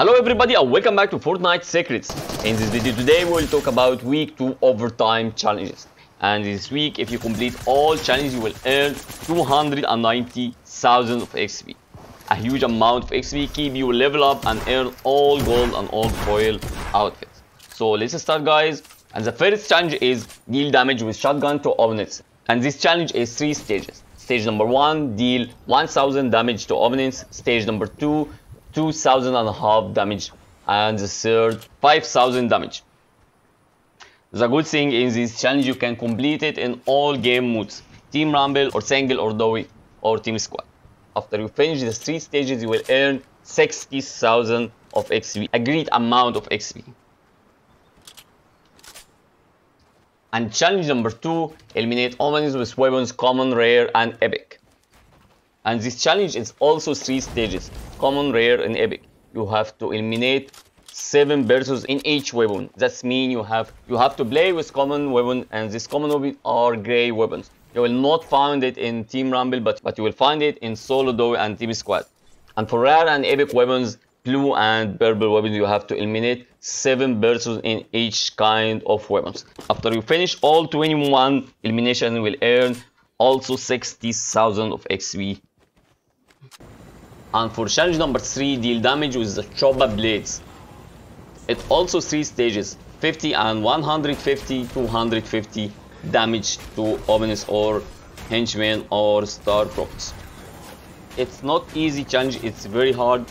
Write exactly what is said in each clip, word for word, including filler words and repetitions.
Hello everybody and welcome back to Fortnite Secrets. In this video today we will talk about week two overtime challenges. And this week if you complete all challenges you will earn two hundred ninety thousand of X P. A huge amount of X P keep you level up and earn all gold and all foil outfits. So let's start guys. And the first challenge is deal damage with shotgun to opponents. And this challenge is three stages. Stage number one, deal one thousand damage to opponents. Stage number two, two thousand and a half damage. And the third, five thousand damage. The good thing in this challenge, you can complete it in all game modes. Team Rumble or Single or Dowie or Team Squad. After you finish the three stages, you will earn sixty thousand of X P. A great amount of X P. And challenge number two, eliminate omens with weapons common, rare, and epic. And this challenge is also three stages, common, rare, and epic. You have to eliminate seven persons in each weapon. That's mean you have you have to play with common weapon, and this common weapon are grey weapons. You will not find it in Team Rumble, but but you will find it in Solo Dowie and Team Squad. And for rare and epic weapons, blue and purple weapons, you have to eliminate seven persons in each kind of weapons. After you finish all twenty-one elimination, you will earn also sixty thousand of X P. And for challenge number three, deal damage with the Choppa blades. It also three stages, fifty and one hundred fifty, two hundred fifty damage to opponents or henchmen or Stark Robots. It's not easy challenge, it's very hard.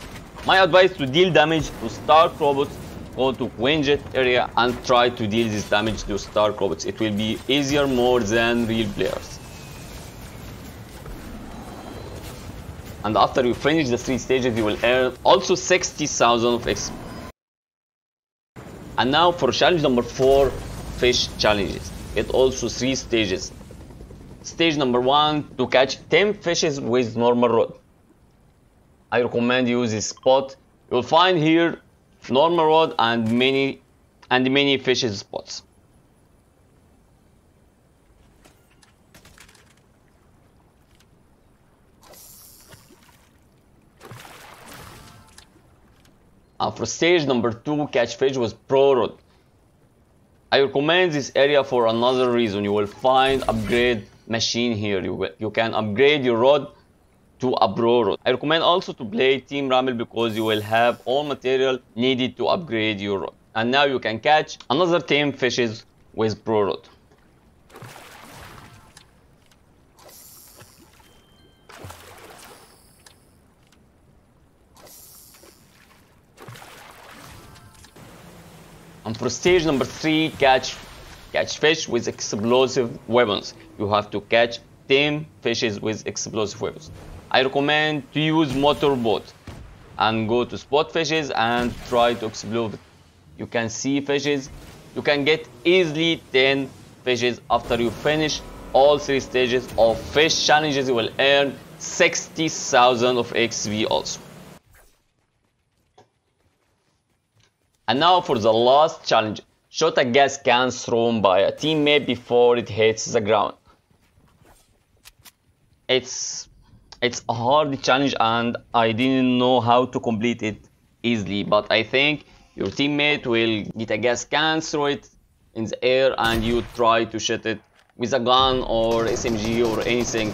My advice to deal damage to Stark Robots, go to Quinjet area and try to deal this damage to Stark Robots. It will be easier more than real players. And after you finish the three stages, you will earn also sixty thousand of X P. And now for challenge number four, fish challenges. It also three stages. Stage number one, to catch ten fishes with normal rod. I recommend you this spot. You'll find here normal rod and many and many fishes spots. And for stage number two, catch fish with pro rod. I recommend this area for another reason. You will find upgrade machine here. You will, you can upgrade your rod to a pro rod. I recommend also to play Team Rumble because you will have all material needed to upgrade your rod. And now you can catch another ten fishes with pro rod. And for stage number three, catch catch fish with explosive weapons. You have to catch ten fishes with explosive weapons. I recommend to use motorboat and go to spot fishes and try to explode. You can see fishes. You can get easily ten fishes. After you finish all three stages of fish challenges, you will earn sixty thousand of X P also. And now for the last challenge, shot a gas can thrown by a teammate before it hits the ground. It's It's a hard challenge and I didn't know how to complete it easily, but I think your teammate will get a gas can, throw it in the air and you try to shoot it with a gun or S M G or anything.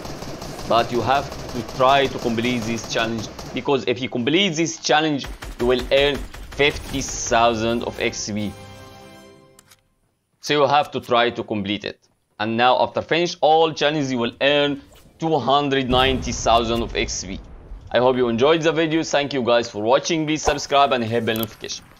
But you have to try to complete this challenge, because if you complete this challenge you will earn fifty thousand of X P. So you have to try to complete it. And now after finish all challenges you will earn two hundred ninety thousand of X P. I hope you enjoyed the video. Thank you guys for watching. Please subscribe and hit bell notification.